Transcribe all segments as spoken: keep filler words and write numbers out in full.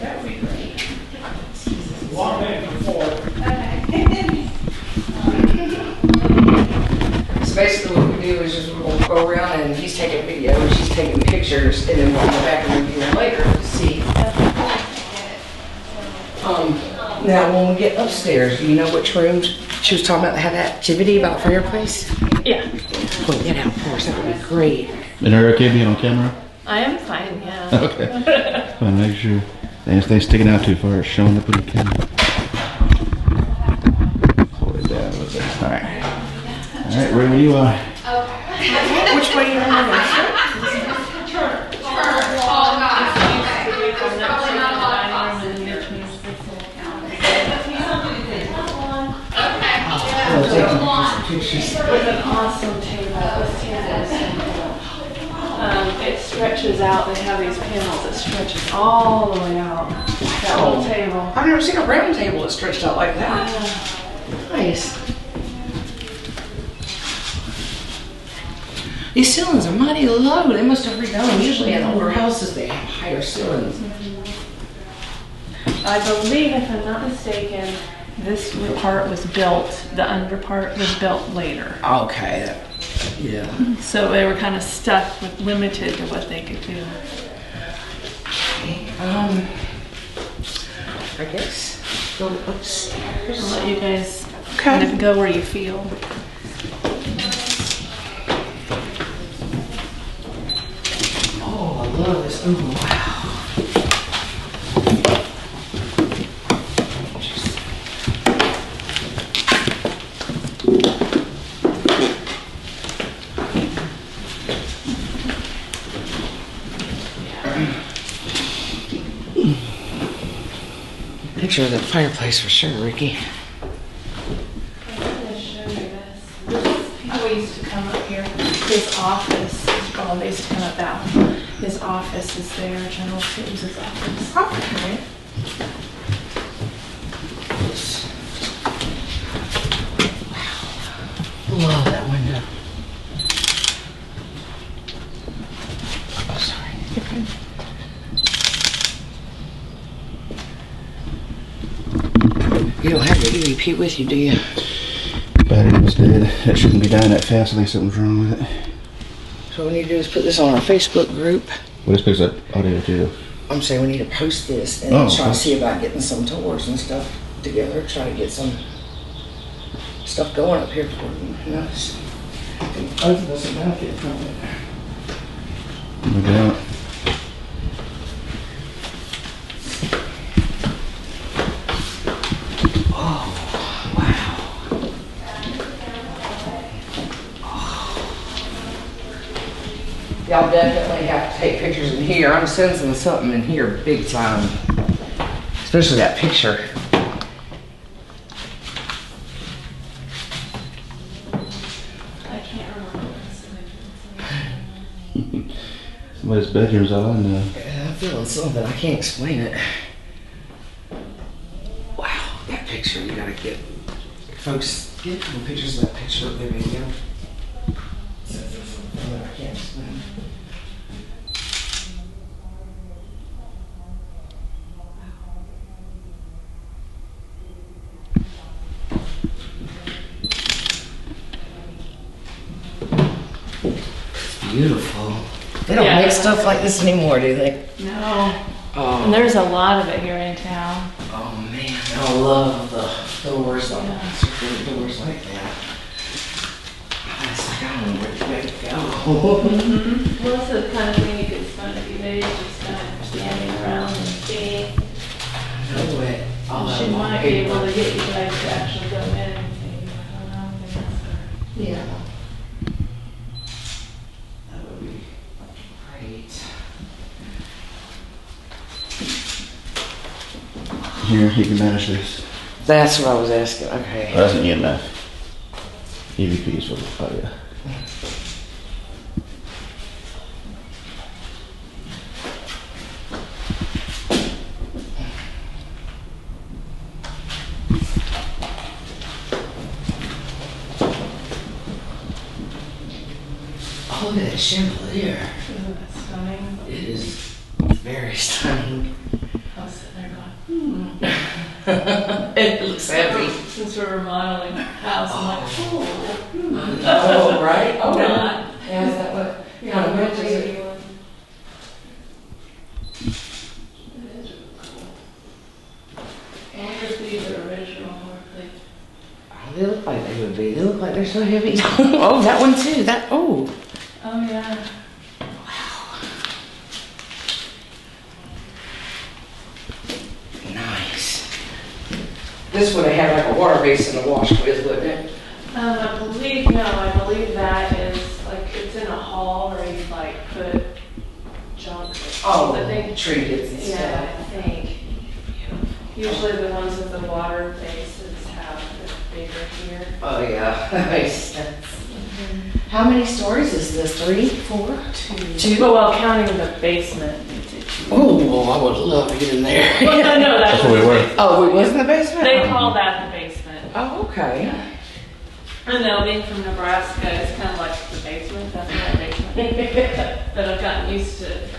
That would be great. Long way from four. Okay. So basically what we do is just we'll go around and he's taking video and she's taking pictures and then we'll go back and review them later to see. Um, now when we get upstairs, do you know which rooms she was talking about that had that activity about fireplace? Yeah. Point that out for us, that would be great. And are you okay being on camera? I am fine, yeah. Okay. Fine, make sure. If they're sticking out too far, it's showing up in the camera. Pull it down a little bit. All right. All right, where you are. Okay. Which way are you going? Turn. Turn. Oh, God. With an awesome table with tables. Um, it stretches out. They have these panels that stretches all the way out. That oh. Little table. I've never seen a round table that stretched out like that. Uh, nice. These ceilings are mighty low. They must have redone. Usually in older houses they have higher ceilings. Mm-hmm. I believe, if I'm not mistaken, this part was built, the under part was built later. Okay, yeah. So they were kind of stuck with limited to what they could do. Okay, um, I guess go upstairs. I'll let you guys okay. kind of go where you feel. Oh, I love this. Oh, wow. Picture of the fireplace for sure, Ricky. I'm gonna show you this. This people used to come up here. His office, well, they used to come up that way. His office is there, General Sims' office. Okay. Wow. Love that window. Oh, sorry. You're fine. You don't have the E V P with you, do you? Battery was dead. That shouldn't be dying that fast unless something's wrong with it. So what we need to do is put this on our Facebook group. Well, this picks up audio too. I'm saying we need to post this and oh, try okay. to see about getting some tours and stuff together. Try to get some stuff going up here for them. You know, both of us benefit from it. No doubt. Y'all definitely have to take pictures in here. I'm sensing something in here big time. Especially that picture. I can't remember. Somebody's bedroom's all I know. Yeah, I'm feeling something. I can't explain it. Wow, that picture, you gotta get. Folks, get some pictures of that picture up there again. I can't explain. Beautiful. They don't yeah. make stuff like this anymore, do they? No. Oh. And there's a lot of it here in town. Oh man, I love the doors, like yeah. doors like that. It's like I don't know where to go. Mm-hmm. Well, that's the kind of thing you could spend a few days just kind of standing around and seeing. No way. I'll she might be able to get you guys to actually go in and see. I don't know. Yeah. Here, you can manage this. That's what I was asking. Okay. That doesn't get enough. E V P is what it's called, yeah. Oh, look at that chandelier. Ooh, that's stunning. It is. very stunning. I was sitting there going, hmm. It looks heavy. Since we're remodeling the house, I'm like, oh, hmm. Oh, right? Oh, no. Not. Yeah, is that what? Yeah, kind of matches it. It is really cool. I wonder if these are original or if they... Oh, they look like they would be. They look like they're so heavy. Oh, that one too. That, oh. Oh, yeah. This would have had like a water basin to wash with, wouldn't it? Um, I believe, no, I believe that is, like, it's in a hall where you, like, put junk. Oh, I think, treated and yeah, stuff. Yeah, I think. Usually the ones with the water bases have the bigger here. Oh, yeah. That makes sense. Mm-hmm. How many stories is this? Three? Four? Two? Two? Well, well counting the basement. Oh, well, I would love to get in there. Well, no, no, that's, that's where we were. Oh, it was in the basement? They call that the basement. Oh, okay. Yeah. I know, being from Nebraska, it's kind of like the basement. That's my basement. But I've gotten used to it.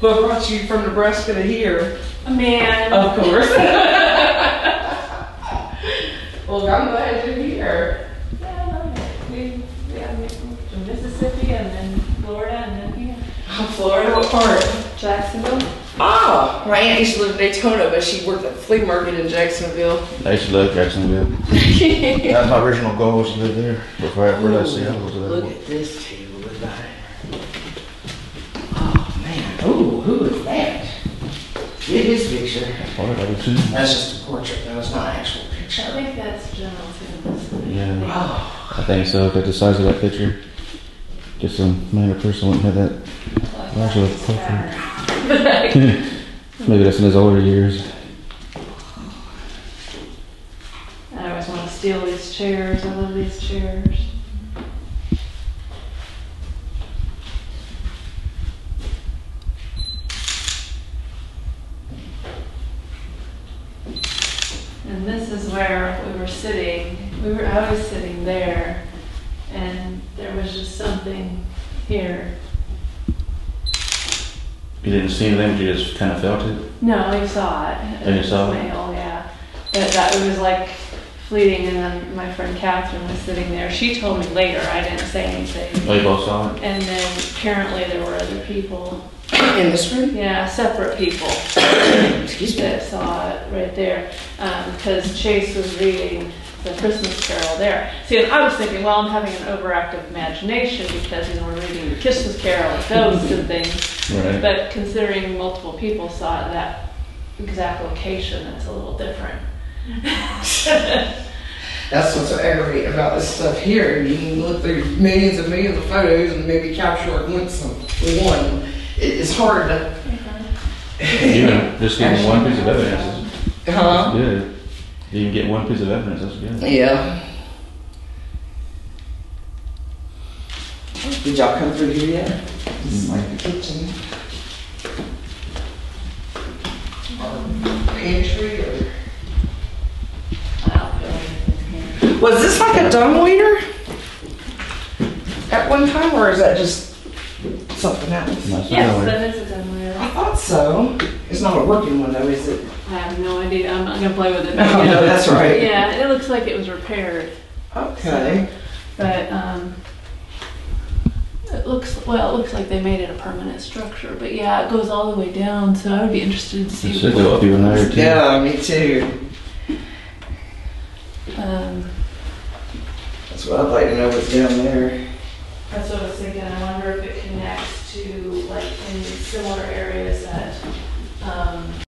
What brought you from Nebraska to here? A man. Of course. Well, I'm glad you're here. Yeah, I love it. We, yeah, we moved to Mississippi and then Florida and then here. Florida, what part? Jacksonville. Ah, my aunt used to live in Daytona, but she worked at the flea market in Jacksonville. I used to love Jacksonville. That was my original goal, was to live there before I realized Seattle was available. Look at this table, look at it. Oh man, oh, who is that? Get his picture. That's just a portrait, though, it's not an actual picture. I think that's General Toombs. Yeah, oh. I think so, but the size of that picture. Just some minor person wouldn't have that. Maybe that's in his older years. I always want to steal these chairs. I love these chairs. And this is where we were sitting. We were I was sitting there, and there was just something here. You didn't see anything, you just kind of felt it? No, I saw it. And you saw it? Male, yeah. But that it was like fleeting, and then my friend Catherine was sitting there. She told me later, I didn't say anything. Oh, you both saw it? And then apparently there were other people. In this room? Yeah, separate people. Excuse me. That saw it right there. Um, because Chase was reading the Christmas Carol there. See, and I was thinking, well, I'm having an overactive imagination because, you know, we're reading the Christmas Carol and ghosts and things. Right. But considering multiple people saw it at that exact location, that's a little different. That's what's so aggravating about this stuff here. You can look through millions and millions of photos and maybe capture one. Some, one. It's hard to... Even just getting one piece of evidence. Huh? Yeah. You can get one piece of evidence, that's good. Yeah. Did y'all come through here yet? It's like the kitchen. Or pantry or... Was this like a dumbwaiter at one time, or is that just something else? That's yes, that is a dumbwaiter. I thought so. It's not a working one, though, is it? I have no idea. I'm not going to play with it. No, oh, no, that's right. Yeah, it looks like it was repaired. Okay. So, but um, it looks, well, it looks like they made it a permanent structure. But yeah, it goes all the way down, so I would be interested to see. It should go up even higher, too. Yeah, me too. Um, that's what I'd like to know, what's down there. That's what I was thinking. I wonder if it connects to, like, in similar areas that... Um,